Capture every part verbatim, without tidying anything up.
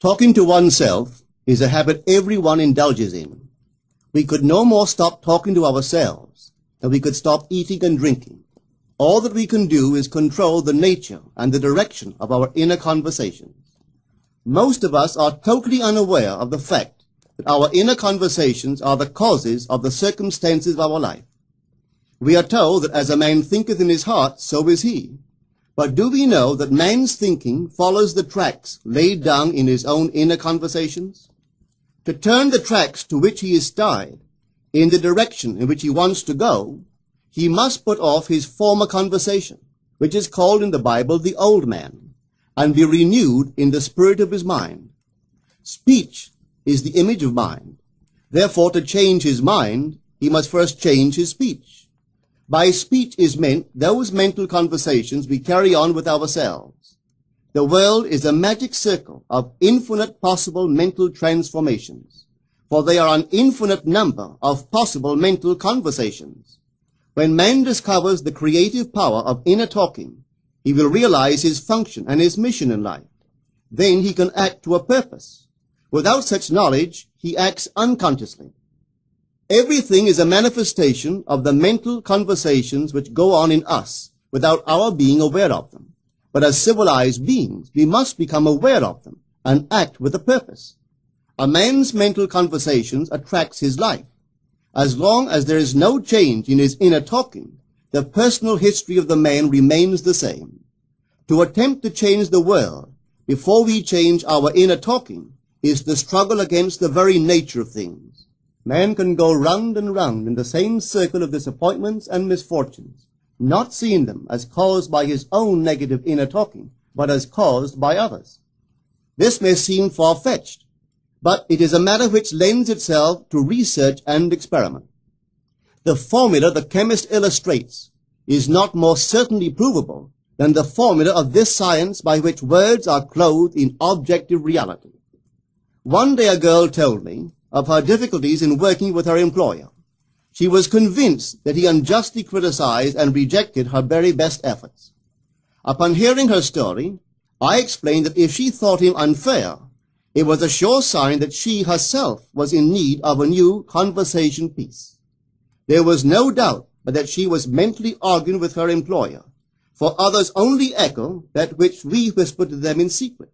Talking to oneself is a habit everyone indulges in. We could no more stop talking to ourselves than we could stop eating and drinking. All that we can do is control the nature and the direction of our inner conversations. Most of us are totally unaware of the fact that our inner conversations are the causes of the circumstances of our life. We are told that as a man thinketh in his heart, so is he. But do we know that man's thinking follows the tracks laid down in his own inner conversations? To turn the tracks to which he is tied in the direction in which he wants to go, he must put off his former conversation, which is called in the Bible the old man, and be renewed in the spirit of his mind. Speech is the image of mind. Therefore, to change his mind, he must first change his speech. By speech is meant those mental conversations we carry on with ourselves. The world is a magic circle of infinite possible mental transformations, for they are an infinite number of possible mental conversations. When man discovers the creative power of inner talking, he will realize his function and his mission in life. Then he can act to a purpose. Without such knowledge, he acts unconsciously. Everything is a manifestation of the mental conversations which go on in us without our being aware of them. But as civilized beings, we must become aware of them and act with a purpose. A man's mental conversations attracts his life. As long as there is no change in his inner talking, the personal history of the man remains the same. To attempt to change the world before we change our inner talking is the struggle against the very nature of things. Man can go round and round in the same circle of disappointments and misfortunes, not seeing them as caused by his own negative inner talking, but as caused by others. This may seem far-fetched, but it is a matter which lends itself to research and experiment. The formula the chemist illustrates is not more certainly provable than the formula of this science by which words are clothed in objective reality. One day a girl told me of her difficulties in working with her employer. She was convinced that he unjustly criticized and rejected her very best efforts. Upon hearing her story, I explained that if she thought him unfair, it was a sure sign that she herself was in need of a new conversation piece. There was no doubt but that she was mentally arguing with her employer, for others only echo that which we whisper to them in secret.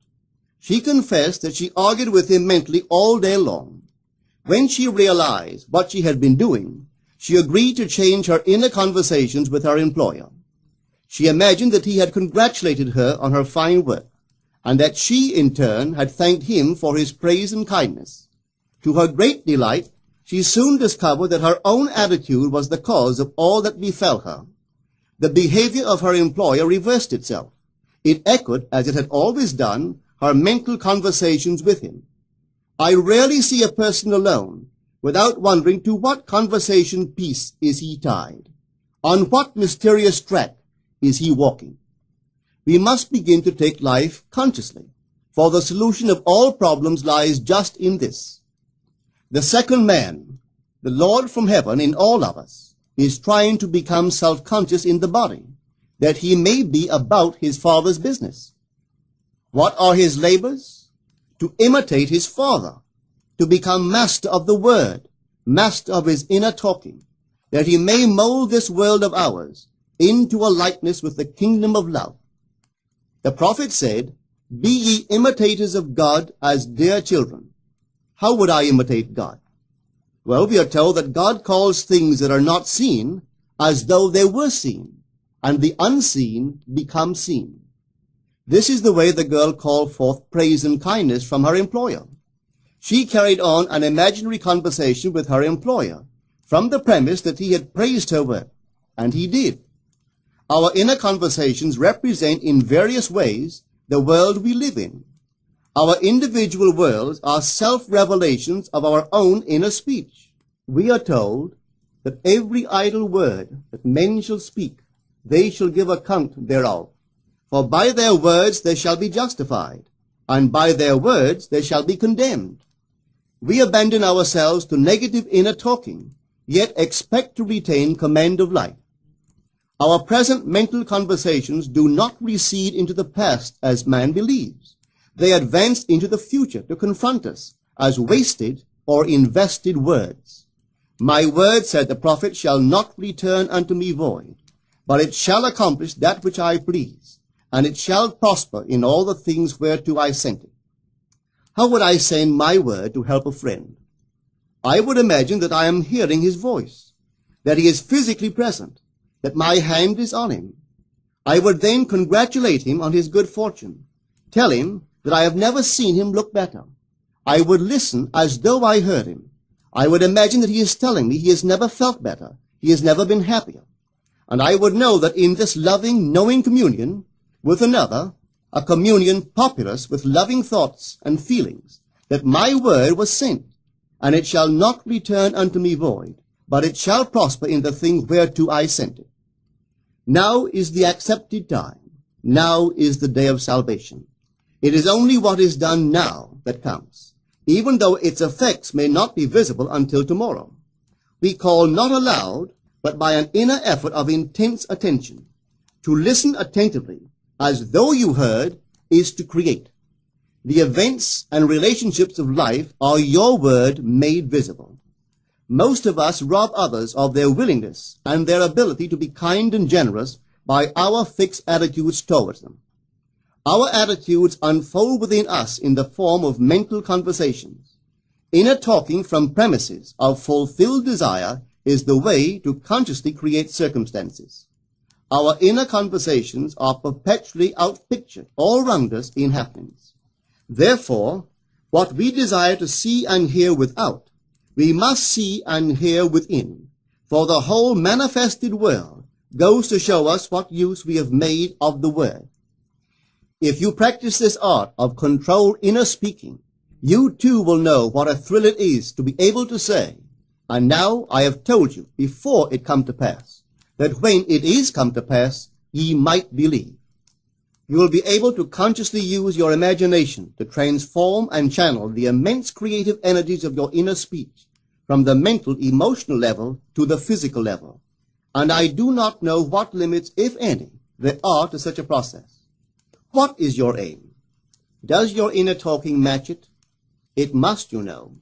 She confessed that she argued with him mentally all day long. When she realized what she had been doing, she agreed to change her inner conversations with her employer. She imagined that he had congratulated her on her fine work, and that she, in turn, had thanked him for his praise and kindness. To her great delight, she soon discovered that her own attitude was the cause of all that befell her. The behavior of her employer reversed itself. It echoed, as it had always done, her mental conversations with him. I rarely see a person alone without wondering to what conversation piece is he tied? On what mysterious track is he walking? We must begin to take life consciously, for the solution of all problems lies just in this. The second man, the Lord from heaven in all of us, is trying to become self-conscious in the body, that he may be about his Father's business. What are his labors? To imitate his Father, to become master of the word, master of his inner talking, that he may mold this world of ours into a likeness with the kingdom of love. The prophet said, "Be ye imitators of God as dear children." How would I imitate God? Well, we are told that God calls things that are not seen as though they were seen, and the unseen become seen. This is the way the girl called forth praise and kindness from her employer. She carried on an imaginary conversation with her employer from the premise that he had praised her work, and he did. Our inner conversations represent in various ways the world we live in. Our individual worlds are self-revelations of our own inner speech. We are told that every idle word that men shall speak, they shall give account thereof. For by their words they shall be justified, and by their words they shall be condemned. We abandon ourselves to negative inner talking, yet expect to retain command of life. Our present mental conversations do not recede into the past as man believes, they advanced into the future to confront us as wasted or invested words. My word, said the prophet, shall not return unto me void, but it shall accomplish that which I please, and it shall prosper in all the things whereto I sent it. How would I send my word to help a friend? I would imagine that I am hearing his voice, that he is physically present, that my hand is on him. I would then congratulate him on his good fortune, tell him that I have never seen him look better. I would listen as though I heard him. I would imagine that he is telling me he has never felt better, he has never been happier. And I would know that in this loving, knowing communion with another, a communion populous with loving thoughts and feelings, that my word was sent, and it shall not return unto me void, but it shall prosper in the thing whereto I sent it. Now is the accepted time. Now is the day of salvation. It is only what is done now that counts, even though its effects may not be visible until tomorrow. We call not aloud, but by an inner effort of intense attention. To listen attentively, as though you heard, is to create. The events and relationships of life are your word made visible. Most of us rob others of their willingness and their ability to be kind and generous by our fixed attitudes towards them. Our attitudes unfold within us in the form of mental conversations. Inner talking from premises of fulfilled desire is the way to consciously create circumstances. Our inner conversations are perpetually outpictured all round us in happenings. Therefore, what we desire to see and hear without, we must see and hear within, for the whole manifested world goes to show us what use we have made of the word. If you practice this art of controlled inner speaking, you too will know what a thrill it is to be able to say, and now I have told you before it come to pass, that when it is come to pass, ye might believe. You will be able to consciously use your imagination to transform and channel the immense creative energies of your inner speech from the mental, emotional level to the physical level. And I do not know what limits, if any, there are to such a process. What is your aim? Does your inner talking match it? It must, you know,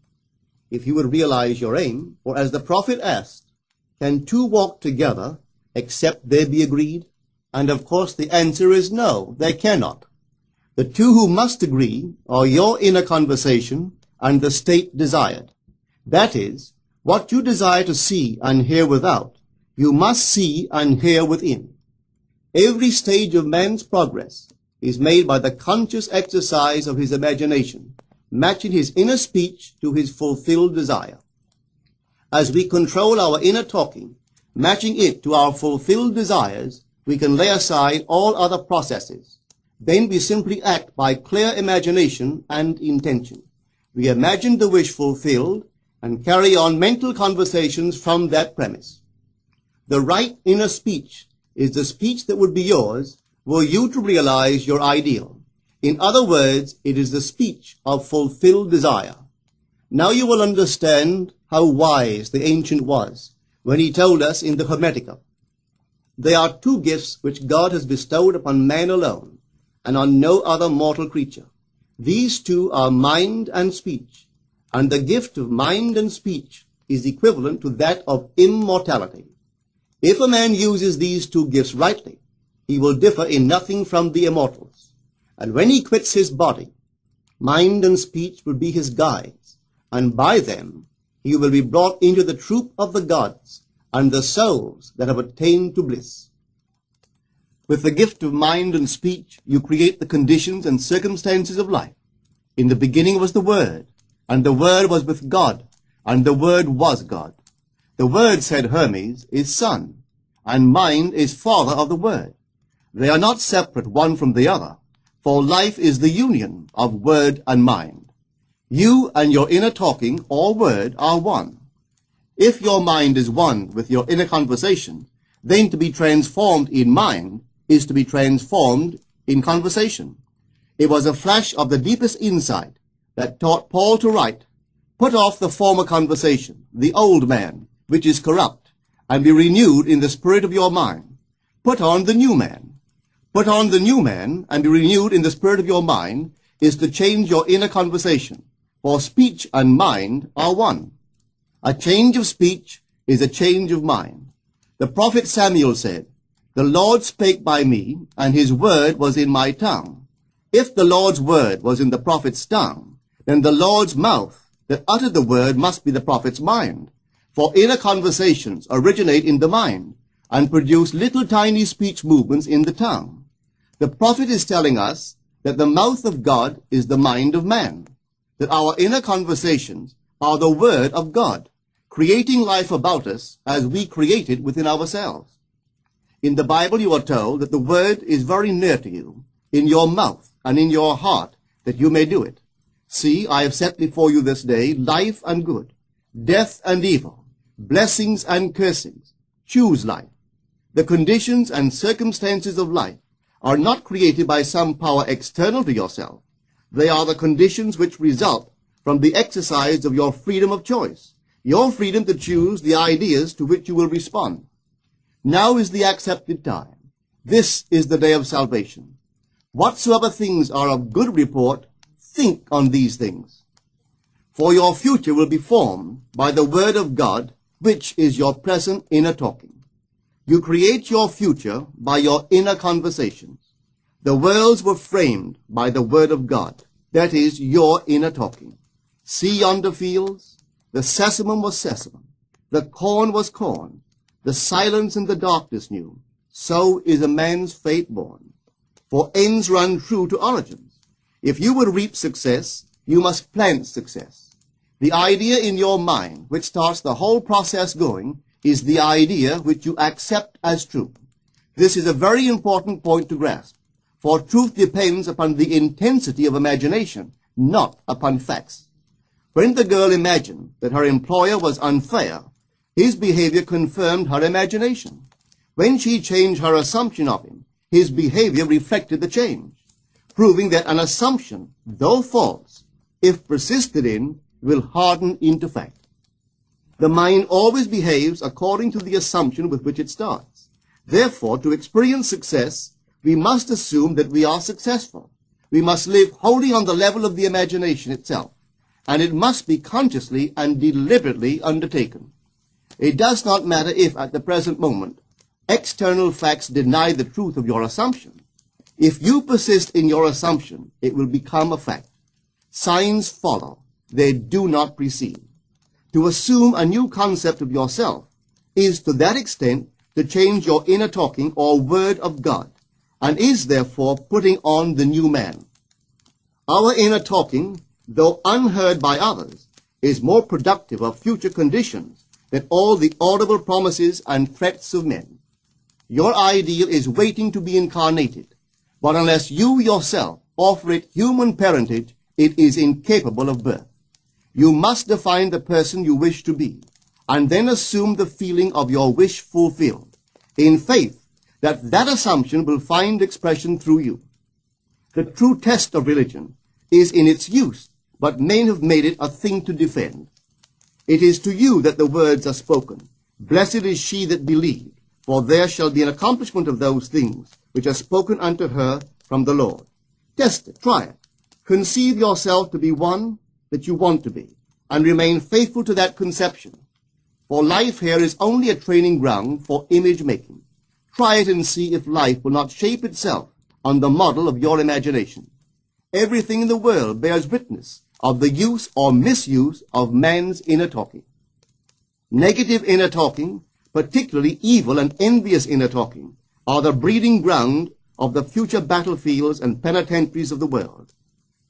if you would realize your aim, for as the prophet asked, can two walk together except they be agreed? And of course the answer is no, they cannot. The two who must agree are your inner conversation and the state desired. That is, what you desire to see and hear without, you must see and hear within. Every stage of man's progress is made by the conscious exercise of his imagination, matching his inner speech to his fulfilled desire. As we control our inner talking, matching it to our fulfilled desires, we can lay aside all other processes. Then we simply act by clear imagination and intention. We imagine the wish fulfilled and carry on mental conversations from that premise. The right inner speech is the speech that would be yours were you to realize your ideal. In other words, it is the speech of fulfilled desire. Now you will understand how wise the ancient was when he told us in the Hermetica, "There are two gifts which God has bestowed upon man alone, and on no other mortal creature. These two are mind and speech, and the gift of mind and speech is equivalent to that of immortality. If a man uses these two gifts rightly, he will differ in nothing from the immortals. And when he quits his body, mind and speech will be his guides, and by them he will be brought into the troop of the gods, and the souls that have attained to bliss." With the gift of mind and speech, you create the conditions and circumstances of life. In the beginning was the Word, and the Word was with God, and the Word was God. The Word, said Hermes, is Son, and mind is Father of the Word. They are not separate one from the other, for life is the union of Word and mind. You and your inner talking, or Word, are one. If your mind is one with your inner conversation, then to be transformed in mind is to be transformed in conversation. It was a flash of the deepest insight that taught Paul to write, "Put off the former conversation, the old man, which is corrupt, and be renewed in the spirit of your mind. Put on the new man." Put on the new man and be renewed in the spirit of your mind is to change your inner conversation, for speech and mind are one. A change of speech is a change of mind. The prophet Samuel said, "The Lord spake by me, and his word was in my tongue." If the Lord's word was in the prophet's tongue, then the Lord's mouth that uttered the word must be the prophet's mind. For inner conversations originate in the mind and produce little tiny speech movements in the tongue. The prophet is telling us that the mouth of God is the mind of man, that our inner conversations are the word of God, creating life about us as we create it within ourselves. In the Bible, you are told that the word is very near to you, in your mouth and in your heart, that you may do it. "See, I have set before you this day life and good, death and evil, blessings and cursings. Choose life." The conditions and circumstances of life are not created by some power external to yourself. They are the conditions which result from the exercise of your freedom of choice, your freedom to choose the ideas to which you will respond. Now is the accepted time. This is the day of salvation. Whatsoever things are of good report, think on these things. For your future will be formed by the word of God, which is your present inner talking. You create your future by your inner conversations. The worlds were framed by the word of God, that is, your inner talking. "See yonder fields, the sesamum was sesamum, the corn was corn, the silence and the darkness knew, so is a man's fate born." For ends run true to origins. If you would reap success, you must plant success. The idea in your mind, which starts the whole process going, is the idea which you accept as true. This is a very important point to grasp, for truth depends upon the intensity of imagination, not upon facts. When the girl imagined that her employer was unfair, his behavior confirmed her imagination. When she changed her assumption of him, his behavior reflected the change, proving that an assumption, though false, if persisted in, will harden into fact. The mind always behaves according to the assumption with which it starts. Therefore, to experience success, we must assume that we are successful. We must live wholly on the level of the imagination itself, and it must be consciously and deliberately undertaken. It does not matter if, at the present moment, external facts deny the truth of your assumption. If you persist in your assumption, it will become a fact. Signs follow. They do not precede. To assume a new concept of yourself is, to that extent, to change your inner talking or word of God, and is, therefore, putting on the new man. Our inner talking, though unheard by others, is more productive of future conditions than all the audible promises and threats of men. Your ideal is waiting to be incarnated, but unless you yourself offer it human parentage, it is incapable of birth. You must define the person you wish to be, and then assume the feeling of your wish fulfilled, in faith that that assumption will find expression through you. The true test of religion is in its use, but men have made it a thing to defend. It is to you that the words are spoken. "Blessed is she that believed, for there shall be an accomplishment of those things which are spoken unto her from the Lord." Test it, try it. Conceive yourself to be one that you want to be, and remain faithful to that conception. For life here is only a training ground for image-making. Try it and see if life will not shape itself on the model of your imagination. Everything in the world bears witness of the use or misuse of man's inner talking. Negative inner talking, particularly evil and envious inner talking, are the breeding ground of the future battlefields and penitentiaries of the world.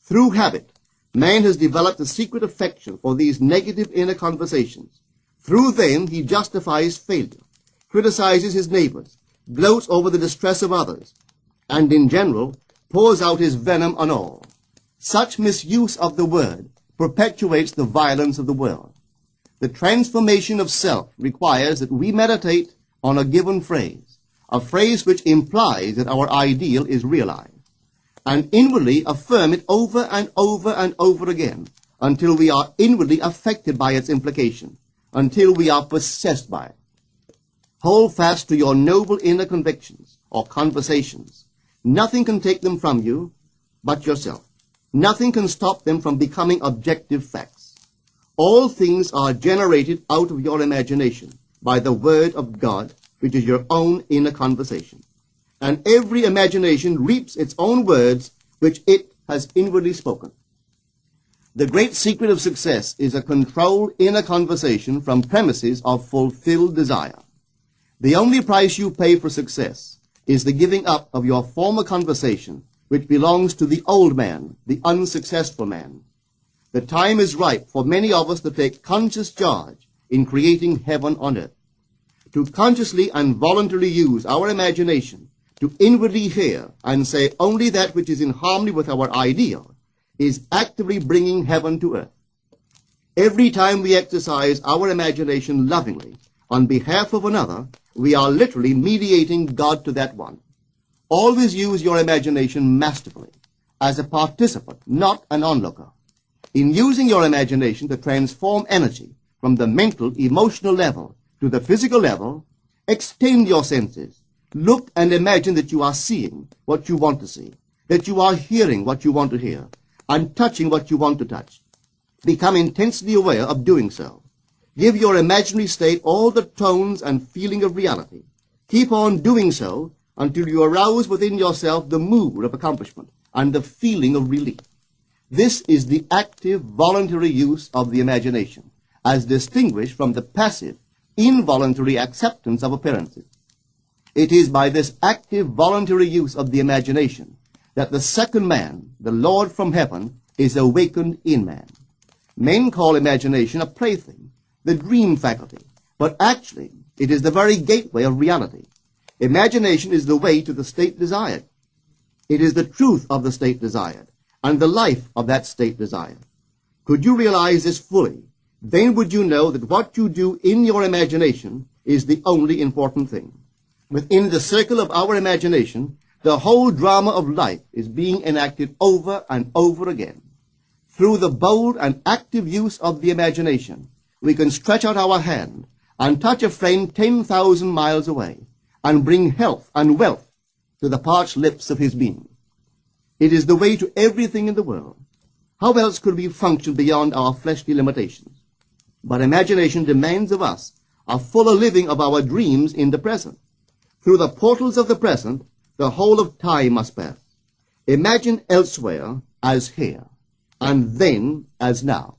Through habit, man has developed a secret affection for these negative inner conversations. Through them, he justifies failure, criticizes his neighbors, gloats over the distress of others, and in general, pours out his venom on all. Such misuse of the word perpetuates the violence of the world. The transformation of self requires that we meditate on a given phrase, a phrase which implies that our ideal is realized, and inwardly affirm it over and over and over again until we are inwardly affected by its implication, until we are possessed by it. Hold fast to your noble inner convictions or conversations. Nothing can take them from you but yourself. Nothing can stop them from becoming objective facts. All things are generated out of your imagination by the word of God, which is your own inner conversation. And every imagination reaps its own words, which it has inwardly spoken. The great secret of success is a controlled inner conversation from premises of fulfilled desire. The only price you pay for success is the giving up of your former conversation, which belongs to the old man, the unsuccessful man. The time is ripe for many of us to take conscious charge in creating heaven on earth, to consciously and voluntarily use our imagination to inwardly hear and say only that which is in harmony with our ideal is actively bringing heaven to earth. Every time we exercise our imagination lovingly on behalf of another, we are literally mediating God to that one. Always use your imagination masterfully, as a participant, not an onlooker. In using your imagination to transform energy from the mental, emotional level to the physical level, extend your senses. Look and imagine that you are seeing what you want to see, that you are hearing what you want to hear, and touching what you want to touch. Become intensely aware of doing so. Give your imaginary state all the tones and feeling of reality. Keep on doing so until you arouse within yourself the mood of accomplishment and the feeling of relief. This is the active, voluntary use of the imagination, as distinguished from the passive, involuntary acceptance of appearances. It is by this active, voluntary use of the imagination that the second man, the Lord from heaven, is awakened in man. Men call imagination a plaything, the dream faculty, but actually it is the very gateway of reality. Imagination is the way to the state desired. It is the truth of the state desired and the life of that state desired. Could you realize this fully, then would you know that what you do in your imagination is the only important thing. Within the circle of our imagination, the whole drama of life is being enacted over and over again. Through the bold and active use of the imagination, we can stretch out our hand and touch a friend ten thousand miles away and bring health and wealth to the parched lips of his being. It is the way to everything in the world. How else could we function beyond our fleshly limitations? But imagination demands of us a fuller living of our dreams in the present. Through the portals of the present, the whole of time must pass. Imagine elsewhere as here, and then as now.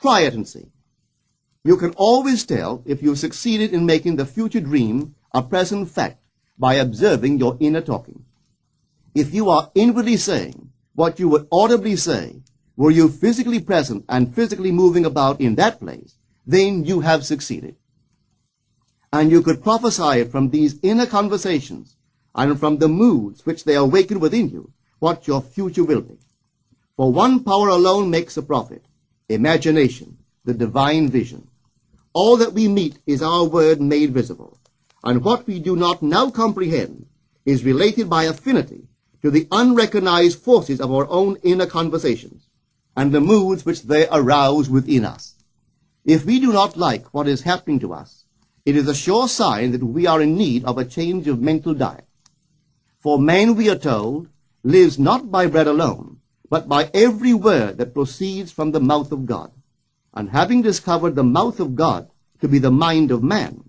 Try it and see. You can always tell if you succeeded in making the future dream a present fact by observing your inner talking. If you are inwardly saying what you would audibly say, were you physically present and physically moving about in that place, then you have succeeded. And you could prophesy from these inner conversations and from the moods which they awaken within you what your future will be. For one power alone makes a prophet, imagination, the divine vision. All that we meet is our word made visible, and what we do not now comprehend is related by affinity to the unrecognized forces of our own inner conversations and the moods which they arouse within us. If we do not like what is happening to us, it is a sure sign that we are in need of a change of mental diet. For man, we are told, lives not by bread alone, but by every word that proceeds from the mouth of God. And having discovered the mouth of God to be the mind of man,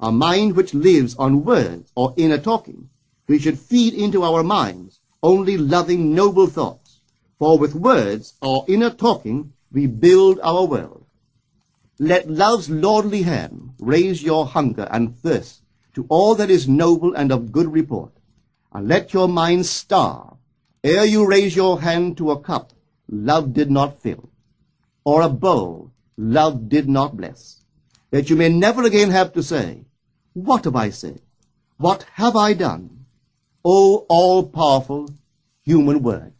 a mind which lives on words or inner talking, we should feed into our minds only loving, noble thoughts. For with words or inner talking, we build our world. Let love's lordly hand raise your hunger and thirst to all that is noble and of good report. And let your mind starve. Ere you raise your hand to a cup, love did not fill, or a bowl, love did not bless, that you may never again have to say, "What have I said? What have I done?" O all-powerful human word.